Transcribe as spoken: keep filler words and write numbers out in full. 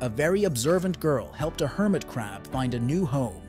A very observant girl helped a hermit crab find a new home.